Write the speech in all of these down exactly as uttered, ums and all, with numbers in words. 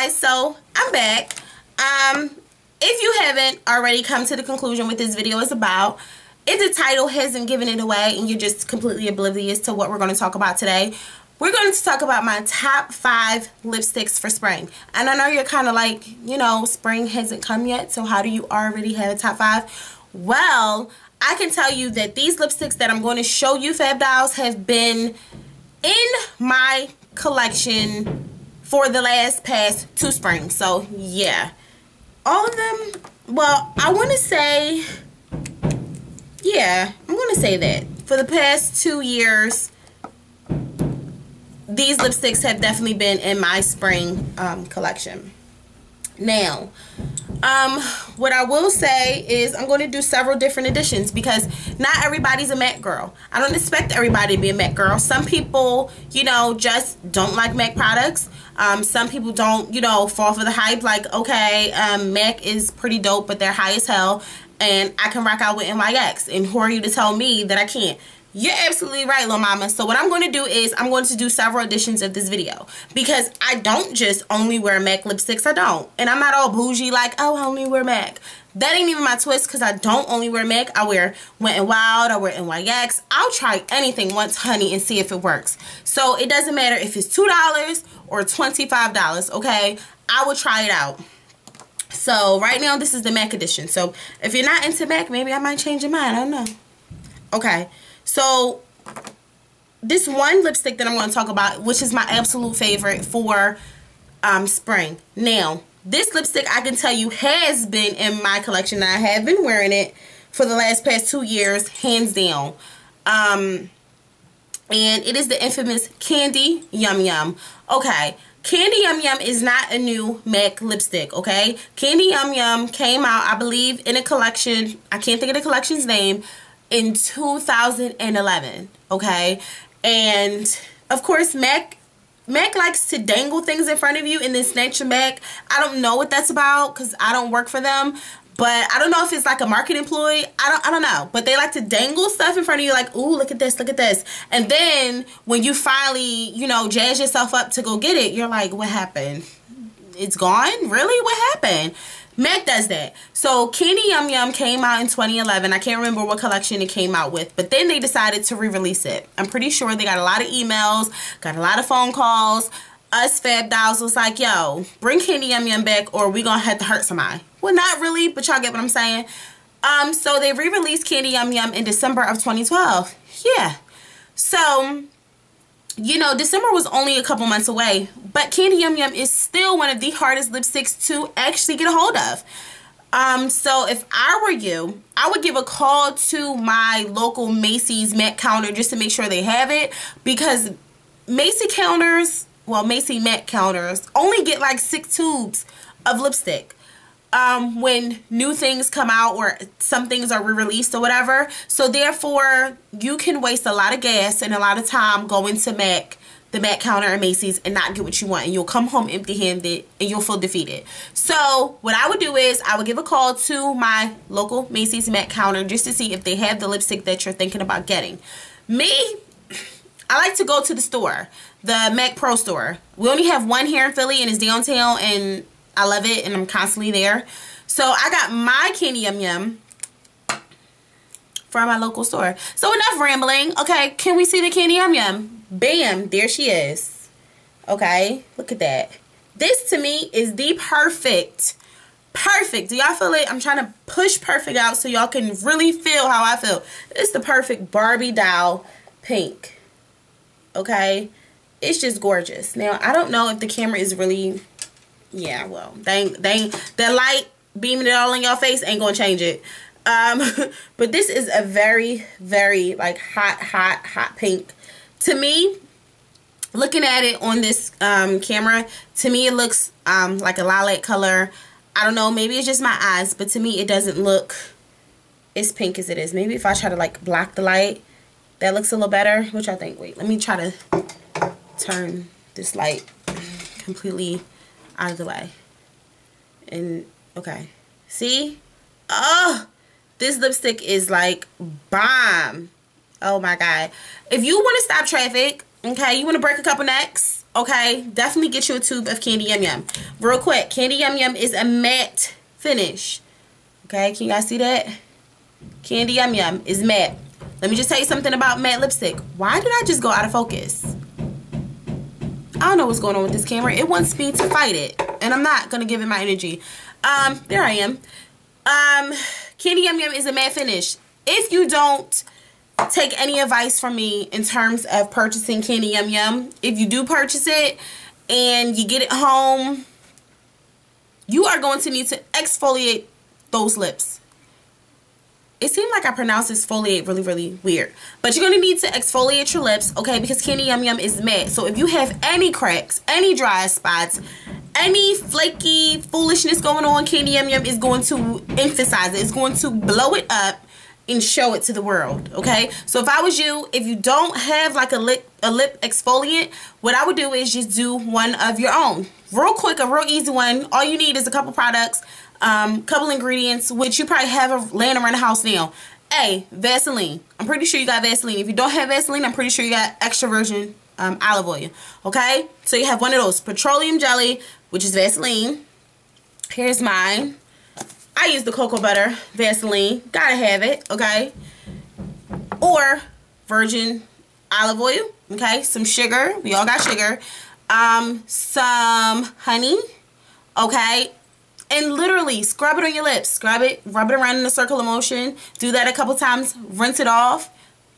guys, so I'm back. Um, if you haven't already come to the conclusion what this video is about, if the title hasn't given it away and you're just completely oblivious to what we're going to talk about today, we're going to talk about my top five lipsticks for spring. And I know you're kind of like, you know, spring hasn't come yet, so how do you already have a top five? Well, I can tell you that these lipsticks that I'm going to show you, Fab Dolls, have been in my collection for the last past two springs. So, yeah. All of them, well, I want to say, yeah, I'm going to say that. For the past two years, these lipsticks have definitely been in my spring um, collection. Now, um, what I will say is I'm going to do several different editions because not everybody's a MAC girl. I don't expect everybody to be a MAC girl. Some people, you know, just don't like MAC products. Um, some people don't, you know, fall for the hype. Like, okay, um, MAC is pretty dope, but they're high as hell, and I can rock out with N Y X. And who are you to tell me that I can't? You're absolutely right, Lil Mama. So what I'm going to do is I'm going to do several editions of this video because I don't just only wear MAC lipsticks. I don't. And I'm not all bougie like, oh, I only wear MAC. That ain't even my twist because I don't only wear MAC. I wear Wet and Wild. I wear N Y X. I'll try anything once, honey, and see if it works. So it doesn't matter if it's two dollars or twenty-five dollars, okay? I will try it out. So right now, this is the MAC edition. So if you're not into MAC, maybe I might change your mind. I don't know. Okay. So, this one lipstick that I'm going to talk about, which is my absolute favorite for um, spring. Now, this lipstick, I can tell you, has been in my collection. I have been wearing it for the last past two years, hands down. Um, and it is the infamous Candy Yum Yum. Okay, Candy Yum Yum is not a new MAC lipstick, okay? Candy Yum Yum came out, I believe, in a collection. I can't think of the collection's name. In two thousand eleven, okay? And of course, MAC MAC likes to dangle things in front of you and then snatch your MAC. I don't know what that's about because I don't work for them, but I don't know if it's like a marketing ploy. I don't I don't know, but they like to dangle stuff in front of you like, ooh, look at this, look at this. And then when you finally, you know, jazz yourself up to go get it, you're like, what happened? It's gone? Really? What happened? MAC does that. So Candy Yum Yum came out in twenty eleven. I can't remember what collection it came out with, but then they decided to re-release it. I'm pretty sure they got a lot of emails, got a lot of phone calls. Us Fab Dolls was like, yo, bring Candy Yum Yum back or we gonna have to hurt somebody. Well, not really, but y'all get what I'm saying. Um, so they re-released Candy Yum Yum in December of twenty twelve. Yeah. So, you know, December was only a couple months away, but Candy Yum Yum is still one of the hardest lipsticks to actually get a hold of. Um, so if I were you, I would give a call to my local Macy's MAC counter just to make sure they have it, because Macy counters, well, Macy MAC counters only get like six tubes of lipstick. Um, when new things come out or some things are re-released or whatever. So therefore, you can waste a lot of gas and a lot of time going to MAC, the MAC counter at Macy's, and not get what you want. And you'll come home empty-handed and you'll feel defeated. So what I would do is I would give a call to my local Macy's MAC counter just to see if they have the lipstick that you're thinking about getting. Me, I like to go to the store, the MAC Pro store. We only have one here in Philly and it's downtown, and I love it, and I'm constantly there. So I got my Candy Yum Yum from my local store. So enough rambling. Okay, can we see the Candy Yum Yum? Bam, there she is. Okay, look at that. This to me is the perfect, perfect. Do y'all feel it? I'm trying to push perfect out so y'all can really feel how I feel. It's the perfect Barbie doll pink. Okay, it's just gorgeous. Now, I don't know if the camera is really... Yeah, well, they, they, the light beaming it all in your face ain't gonna change it. Um, but this is a very, very, like, hot, hot, hot pink. To me, looking at it on this um, camera, to me it looks um, like a lilac color. I don't know, maybe it's just my eyes, but to me it doesn't look as pink as it is. Maybe if I try to, like, block the light, that looks a little better. Which I think, wait, let me try to turn this light completely out of the way. And okay, see, oh, this lipstick is like bomb. Oh my god, if you want to stop traffic, okay, you want to break a couple necks, Okay, definitely get you a tube of Candy Yum Yum. Real quick, Candy Yum Yum is a matte finish. Okay, can you guys see that? Candy Yum Yum is matte. Let me just tell you something about matte lipstick. Why did I just go out of focus? I don't know what's going on with this camera. It wants me to fight it, and I'm not going to give it my energy. Um, there I am. Um, Candy Yum Yum is a matte finish. If you don't take any advice from me in terms of purchasing Candy Yum Yum, if you do purchase it and you get it home, you are going to need to exfoliate those lips. It seemed like I pronounced exfoliate really, really weird. But you're going to need to exfoliate your lips, okay, because Candy Yum Yum is matte. So if you have any cracks, any dry spots, any flaky foolishness going on, Candy Yum Yum is going to emphasize it. It's going to blow it up and show it to the world, okay? So if I was you, if you don't have like a lip, a lip exfoliant, what I would do is just do one of your own. Real quick, a real easy one. All you need is a couple products, um couple ingredients, which you probably have laying around the house now. Hey, Vaseline. I'm pretty sure you got Vaseline. If you don't have Vaseline, I'm pretty sure you got extra virgin um, olive oil. Okay, so you have one of those. Petroleum jelly, which is Vaseline. Here's mine. I use the cocoa butter Vaseline. Gotta have it, okay? Or virgin olive oil, okay? Some sugar. We all got sugar. Um, some honey, okay? And literally, scrub it on your lips. Scrub it, rub it around in a circular motion. Do that a couple times. Rinse it off.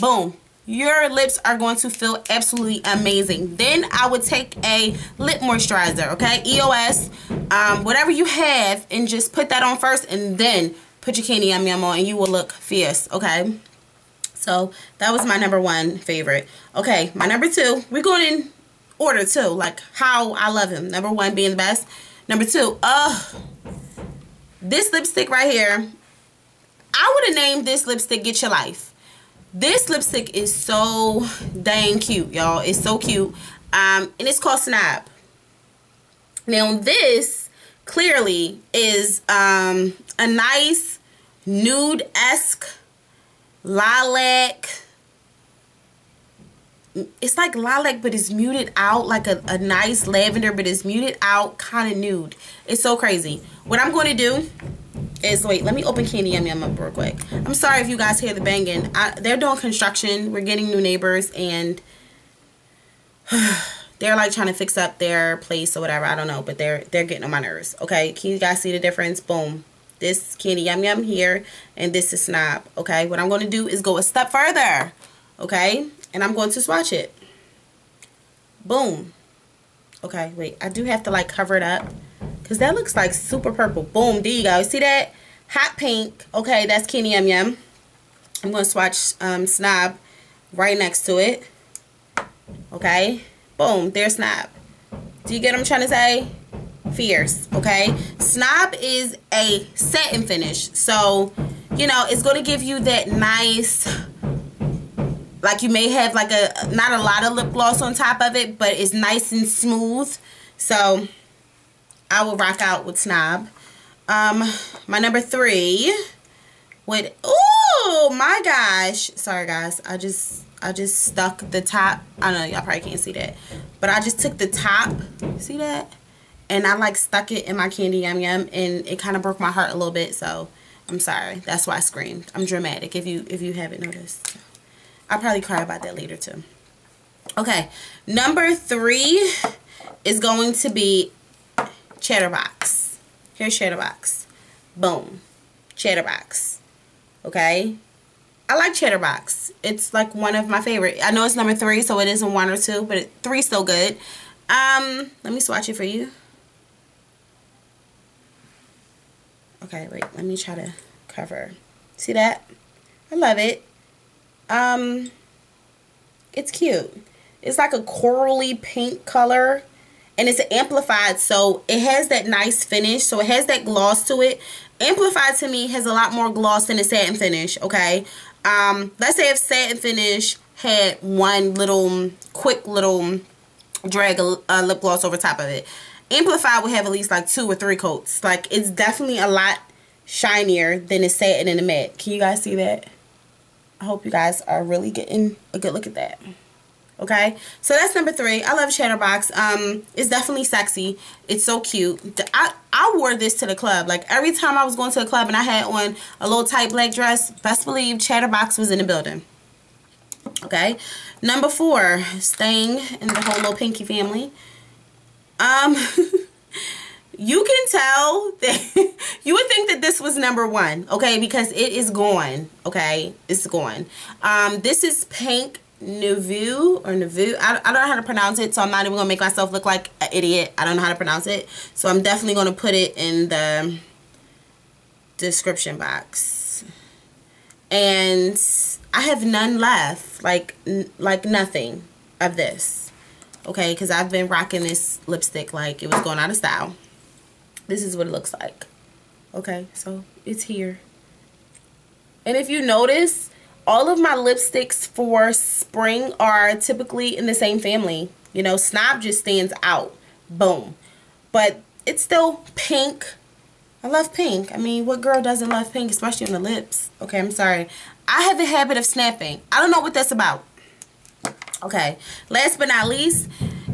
Boom. Your lips are going to feel absolutely amazing. Then I would take a lip moisturizer, okay? E O S, um, whatever you have, and just put that on first, and then put your Candy Yum Yum on, and you will look fierce, okay? So that was my number one favorite. Okay, my number two. We're going in order, too, like how I love him. Number one being the best. Number two, uh, this lipstick right here, I would have named this lipstick Get Your Life. This lipstick is so dang cute, y'all. It's so cute. Um, and it's called Snob. Now, this clearly is um, a nice nude-esque lilac. It's like lilac, but it's muted out, like a, a nice lavender, but it's muted out, kind of nude. It's so crazy. What I'm going to do is, wait, let me open Candy Yum Yum up real quick. I'm sorry if you guys hear the banging. I, they're doing construction. We're getting new neighbors, and they're, like, trying to fix up their place or whatever. I don't know, but they're, they're getting on my nerves, okay? Can you guys see the difference? Boom. This Candy Yum Yum here, and this is Snob, okay? What I'm going to do is go a step further, okay? And I'm going to swatch it. Boom. Okay, wait. I do have to, like, cover it up, because that looks, like, super purple. Boom. There you go. See that? Hot pink. Okay, that's Candy Yum Yum. I'm going to swatch um, Snob right next to it. Okay. Boom. There's Snob. Do you get what I'm trying to say? Fierce. Okay. Snob is a satin finish. So, you know, it's going to give you that nice, like, you may have, like, a not a lot of lip gloss on top of it, but it's nice and smooth. So, I will rock out with Snob. Um, my number three would, oh my gosh. Sorry, guys. I just, I just stuck the top. I don't know. Y'all probably can't see that. But I just took the top. See that? And I, like, stuck it in my Candy Yum Yum, and it kind of broke my heart a little bit. So, I'm sorry. That's why I screamed. I'm dramatic, if you, if you haven't noticed. I'll probably cry about that later, too. Okay. Number three is going to be Chatterbox. Here's Chatterbox. Boom. Chatterbox. Okay? I like Chatterbox. It's, like, one of my favorite. I know it's number three, so it isn't one or two, but it, three's still good. Um, let me swatch it for you. Okay, wait. Let me try to cover. See that? I love it. Um, it's cute. It's like a corally pink color, and it's amplified, so it has that nice finish. So it has that gloss to it. Amplified, to me, has a lot more gloss than a satin finish, okay? Um, let's say if satin finish had one little, quick little drag of uh, lip gloss over top of it. Amplified would have at least, like, two or three coats. Like, it's definitely a lot shinier than a satin and a matte. Can you guys see that? I hope you guys are really getting a good look at that. Okay, so that's number three. I love Chatterbox. Um, it's definitely sexy. It's so cute. I, I wore this to the club. Like, every time I was going to the club and I had on a little tight black dress, best believe Chatterbox was in the building. Okay, number four, staying in the whole little Pinky family. Um, you can tell that you would think that this was number one, okay, because it is gone, okay, it's gone. Um, this is Pink Nouveau or Nouveau. I, I don't know how to pronounce it, so I'm not even gonna make myself look like an idiot. I don't know how to pronounce it, so I'm definitely gonna put it in the description box. And I have none left, like n like nothing of this, okay, because I've been rocking this lipstick like it was going out of style. This is what it looks like, okay, so it's here. And if you notice, all of my lipsticks for spring are typically in the same family. You know, Snob just stands out. Boom. But it's still pink. I love pink. I mean, what girl doesn't love pink, especially on the lips? Okay, I'm sorry. I have a habit of snapping. I don't know what that's about. Okay, last but not least,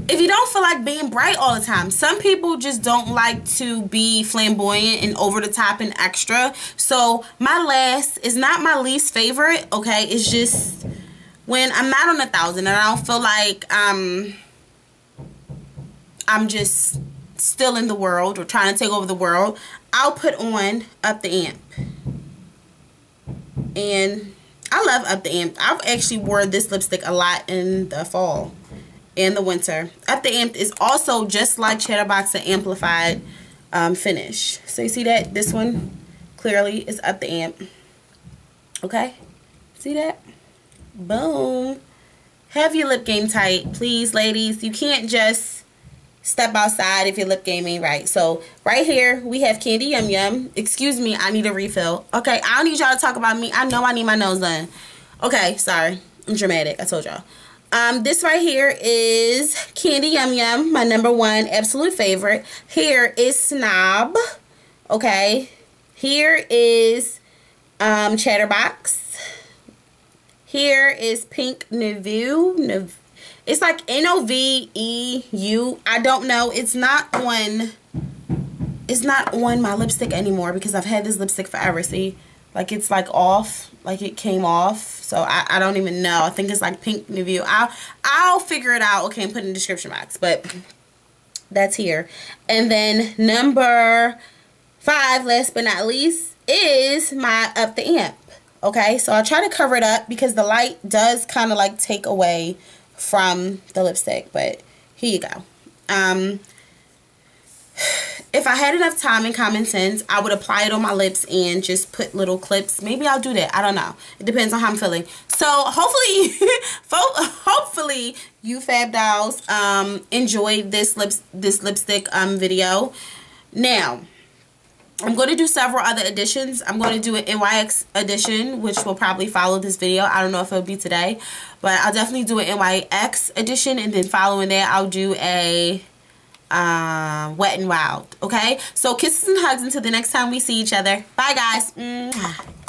if you don't feel like being bright all the time, some people just don't like to be flamboyant and over the top and extra. So my last is not my least favorite, okay? It's just when I'm not on a thousand and I don't feel like um, I'm just still in the world or trying to take over the world, I'll put on Up the Amp. And I love Up the Amp. I've actually wore this lipstick a lot in the fall and the winter. Up the Amp is also just like Chatterbox, an amplified um, finish. So you see that? This one clearly is Up the Amp. Okay? See that? Boom. Have your lip game tight. Please, ladies. You can't just step outside if your lip game ain't right. So right here, we have Candy Yum Yum. Excuse me, I need a refill. Okay, I don't need y'all to talk about me. I know I need my nose done. Okay, sorry. I'm dramatic. I told y'all. Um, this right here is Candy Yum Yum, my number one absolute favorite. Here is Snob, okay? Here is um, Chatterbox. Here is Pink Nouveau. Nouveau. It's like N O V E U. I don't know. It's not on, it's not on my lipstick anymore because I've had this lipstick forever, see? Like, it's like off, like it came off. So I, I don't even know. I think it's like Pink Nouveau. I'll, I'll figure it out. Okay, and put it in the description box. But that's here. And then number five, last but not least, is my Up the Amp. Okay, so I try to cover it up because the light does kind of like take away from the lipstick. But here you go. Um... If I had enough time and common sense, I would apply it on my lips and just put little clips. Maybe I'll do that. I don't know. It depends on how I'm feeling. So hopefully, hopefully you fab dolls um, enjoyed this lips this lipstick um video. Now, I'm going to do several other editions. I'm going to do an N Y X edition, which will probably follow this video. I don't know if it'll be today, but I'll definitely do an N Y X edition, and then following that, I'll do a Um, Wet and Wild. Okay, so kisses and hugs until the next time we see each other. Bye guys. Mwah.